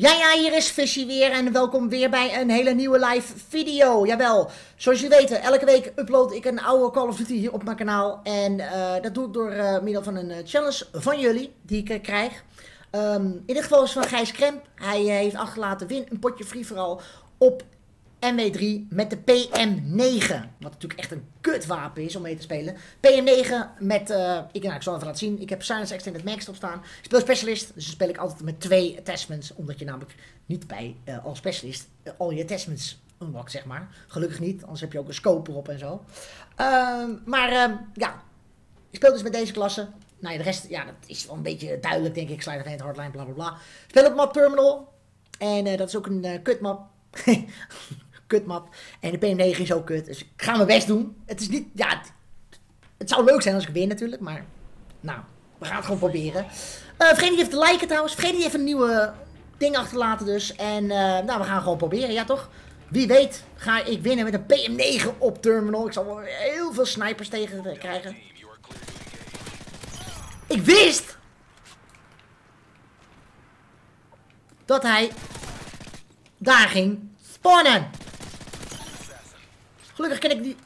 Ja, hier is Vissy weer en welkom weer bij een hele nieuwe live video. Jawel, zoals jullie weten, elke week upload ik een oude Call of Duty hier op mijn kanaal. En dat doe ik door middel van een challenge van jullie, die ik krijg. In dit geval is van Gijs Krem. Hij heeft achtergelaten, win een potje free vooral op MW3 met de PM9. Wat natuurlijk echt een kutwapen is om mee te spelen. PM9 met, ik zal even laten zien. Ik heb Silence Extended Max op staan. Ik speel specialist, dus dan speel ik altijd met 2 attachments. Omdat je namelijk niet bij als specialist al je attachments unlockt, zeg maar. Gelukkig niet, anders heb je ook een scope erop en zo. Ja, ik speel dus met deze klasse. Nou ja, de rest, ja, dat is wel een beetje duidelijk, denk ik. Slider hand, hardline, bla bla bla. Ik speel op map Terminal. En dat is ook een kutmap. Kutmap. En de PM9 is ook kut. Dus ik ga mijn best doen. Het is niet... Ja, het zou leuk zijn als ik win natuurlijk. Maar... Nou, we gaan het gewoon proberen. Vergeet niet even te liken trouwens. Vergeet niet even een nieuwe ding achter te laten dus. En nou, we gaan gewoon proberen. Ja toch? Wie weet ga ik winnen met een PM9 op Terminal. Ik zal wel heel veel snipers tegen krijgen. Ik wist... dat hij... daar ging spawnen. Gelukkig ken ik die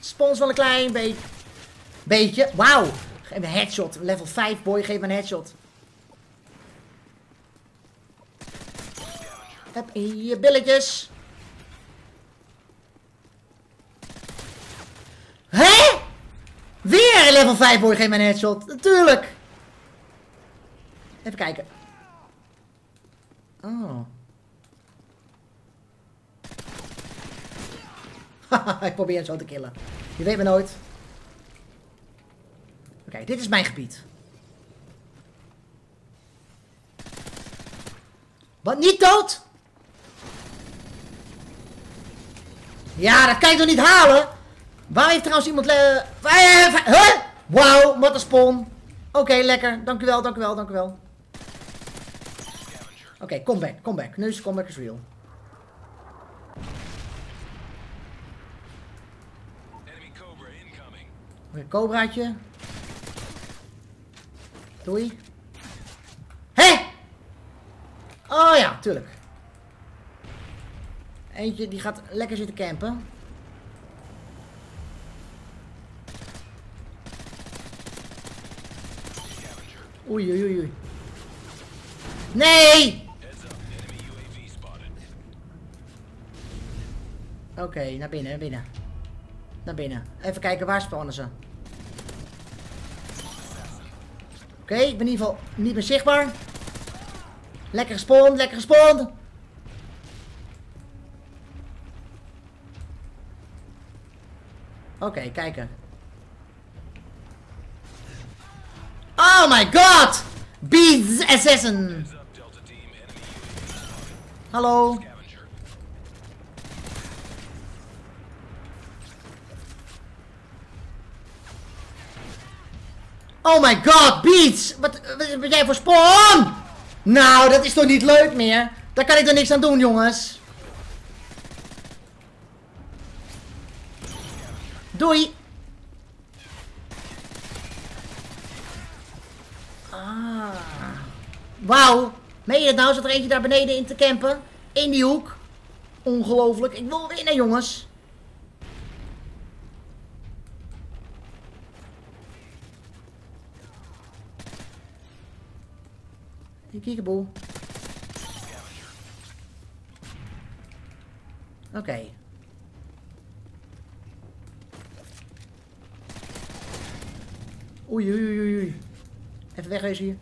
spawns wel een klein beetje. Wauw. Geef me een headshot. Level 5 boy. Geef me een headshot. Heb je billetjes. Hé? Weer level 5 boy. Geef me een headshot. Natuurlijk. Even kijken. Oh. Ik probeer het zo te killen. Je weet me nooit. Oké, dit is mijn gebied. Wat? Niet dood? Ja, dat kan je toch niet halen? Waar heeft trouwens iemand... Huh? Wauw, wat een spawn. Oké, lekker. Dank u wel, dank u wel, dank u wel. Oké, comeback, comeback. Nu is de comeback is real. Een cobraatje. Doei. Hé! Oh ja, tuurlijk. Eentje die gaat lekker zitten campen. Oei, oei, oei, oei. Nee! Oké, naar binnen, naar binnen. Naar binnen. Even kijken, waar spannen ze? Oké, ik ben in ieder geval niet meer zichtbaar. Lekker gespawnd, lekker gespawnd. Oké, kijken. Oh my god! Beats Assassin! Hallo. Oh my god, Beats! Wat ben jij voor spawn? Nou, dat is toch niet leuk meer? Daar kan ik er niks aan doen, jongens. Doei! Ah. Wauw! Meen je het nou? Zat er eentje daar beneden in te campen? In die hoek? Ongelooflijk. Ik wil winnen, jongens. Die kiekeboel. Oké. Oei, oei, oei, oei. Even wegwezen hier.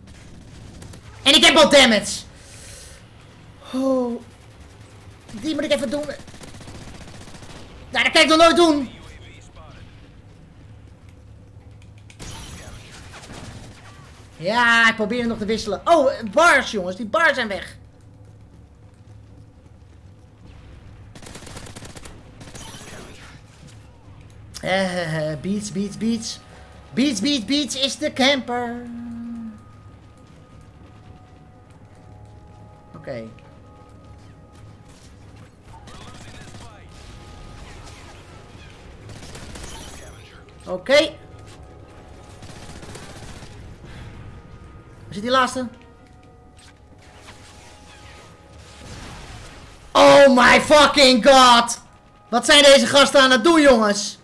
En ik heb al damage. Oh. Die moet ik even doen. Nou, dat kan ik nog nooit doen. Ja, ik probeer nog te wisselen. Oh, bars jongens, die bars zijn weg. Beats, beats, beats. Beats, beats, beats is de camper. Oké. Oké. Waar zit die laatste? Oh my fucking god. Wat zijn deze gasten aan het doen, jongens?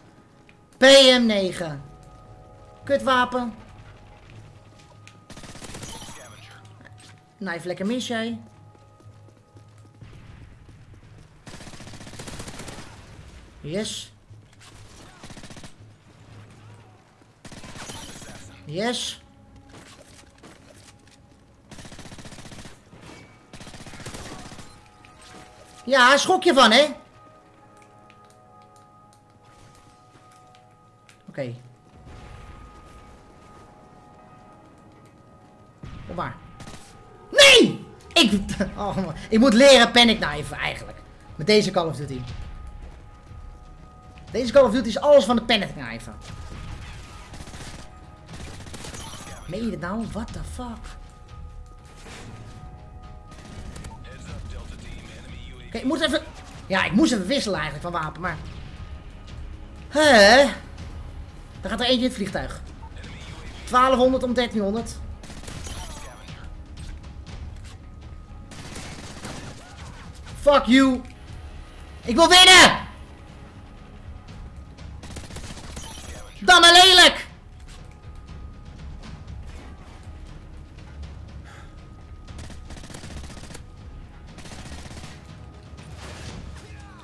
PM9. Kutwapen. Knife lekker mis jij. Yes. Yes. Ja, schok je van, hè? Oké. Kom maar. Nee! Ik moet leren panic knife eigenlijk. Met deze Call of Duty. Deze Call of Duty is alles van de panic knife. Meen je dat nou? What the fuck? Oké, ik moest even... Ja, ik moest even wisselen eigenlijk van wapen, maar... Huh? Dan gaat er eentje in het vliegtuig. 1200 om 1300. Fuck you. Ik wil winnen! Dan maar lelijk!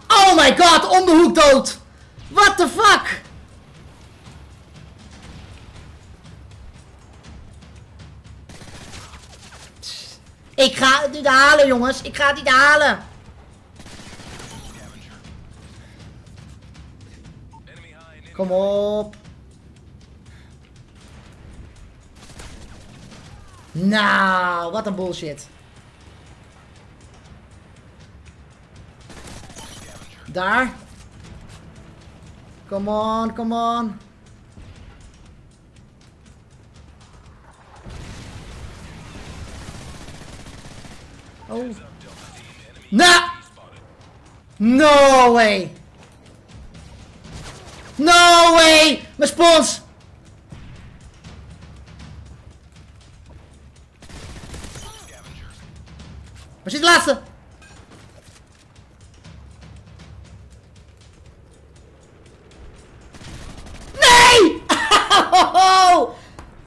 Oh my god, om de hoek dood! What the fuck? Ik ga het niet halen, jongens. Ik ga het niet halen. Kom op. Nou, wat een bullshit. Daar. Come on, come on. Oh. Nah. No way. No way. Mijn spons. Waar zit de laatste? Nee!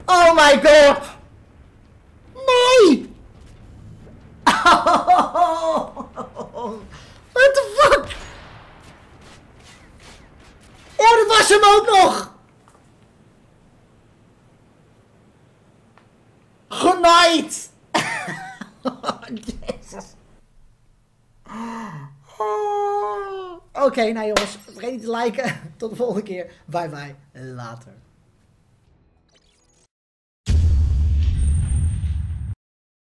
Oh my god. Nee! What the fuck? Oh, dat was hem ook nog! Genaaid! Jezus. Oké, nou jongens, vergeet niet te liken. Tot de volgende keer. Bye bye. Later.